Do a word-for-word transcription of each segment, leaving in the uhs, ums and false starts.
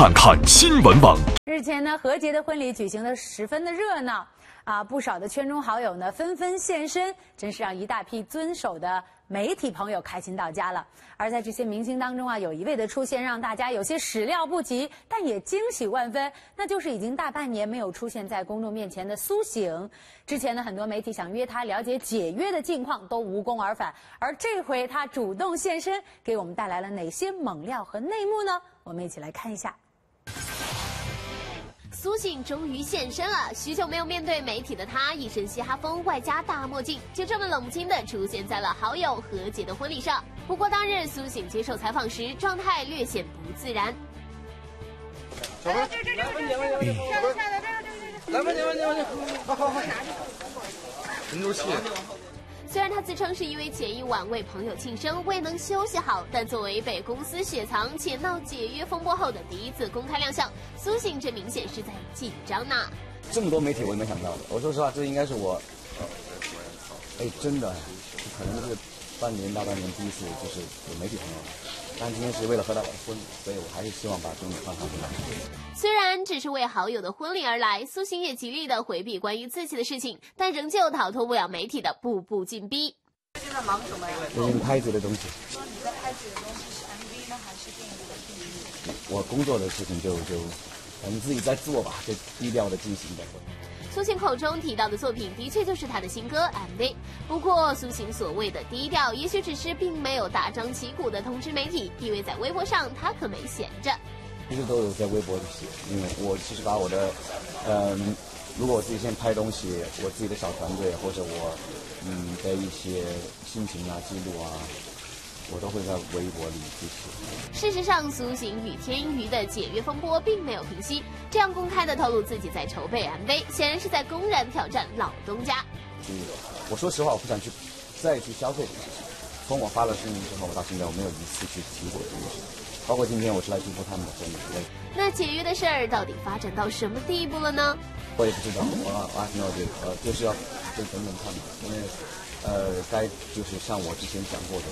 看看新闻网。日前呢，何洁的婚礼举行的十分的热闹，啊，不少的圈中好友呢纷纷现身，真是让一大批遵守的媒体朋友开心到家了。而在这些明星当中啊，有一位的出现让大家有些始料不及，但也惊喜万分，那就是已经大半年没有出现在公众面前的苏醒。之前呢，很多媒体想约她了解解约的近况，都无功而返。而这回她主动现身，给我们带来了哪些猛料和内幕呢？我们一起来看一下。苏醒终于现身了，许久没有面对媒体的她，一身嘻哈风外加大墨镜，就这么冷不丁的出现在了好友何洁的婚礼上。不过当日苏醒接受采访时，状态略显不自然。来来这这这这这这这来吧，你们你们你们，好好好，沉住气。虽然他自称是因为前一晚为朋友庆生未能休息好，但作为被公司雪藏且闹解约风波后的第一次公开亮相，苏醒这明显是在紧张呢。这么多媒体我也没想到的，我说实话，这应该是我，哎，真的，可能是半年大半年第一次就是有媒体朋友。但今天是为了何大宝的婚礼，所以我还是希望把东西放上来。虽然只是为好友的婚礼而来，苏醒也极力的回避关于自己的事情，但仍旧逃脱不了媒体的步步紧逼。现在忙什么呀？最近拍子的东西。说你在拍子的东西是 M V 呢，还是电影的？我工作的事情就就我们自己在做吧，就低调的进行的。苏醒口中提到的作品，的确就是她的新歌 M V。不过，苏醒所谓的低调，也许只是并没有大张旗鼓的通知媒体，因为在微博上她可没闲着。一直都有在微博里写，因为我其实把我的，嗯，如果我自己先拍东西，我自己的小团队或者我，嗯的一些心情啊、记录啊。我都会在微博里支持。事实上，苏醒与天娱的解约风波并没有平息，这样公开的透露自己在筹备 M V， 显然是在公然挑战老东家。嗯，我说实话，我不想去再去消费这个事情。从我发了声明之后，我到现在我没有一次去提过这个事，包括今天我是来祝福他们的婚礼。那解约的事儿到底发展到什么地步了呢？我也不知道，我阿信要这呃，就是要就等等看吧，因为。呃，该就是像我之前讲过的，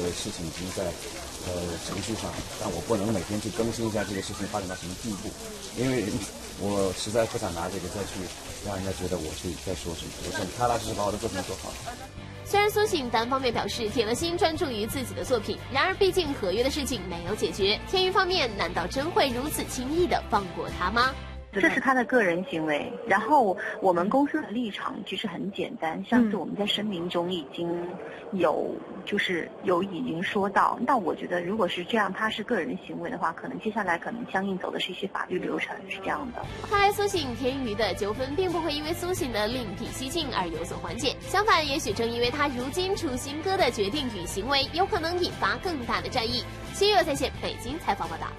呃，事情已经在呃程序上，但我不能每天去更新一下这个事情发展到什么地步，因为我实在不想拿这个再去让人家觉得我去在说什么，我想踏踏实实把我的作品做好。虽然苏醒单方面表示铁了心专注于自己的作品，然而毕竟合约的事情没有解决，天娱方面难道真会如此轻易的放过他吗？这是他的个人行为，然后我们公司的立场其实很简单，上次我们在声明中已经有就是有已经说到，那我觉得如果是这样，他是个人行为的话，可能接下来可能相应走的是一些法律流程，是这样的。看来苏醒天娱的纠纷并不会因为苏醒的另辟蹊径而有所缓解，相反，也许正因为他如今出新歌的决定与行为，有可能引发更大的战役。七月在线北京采访报道。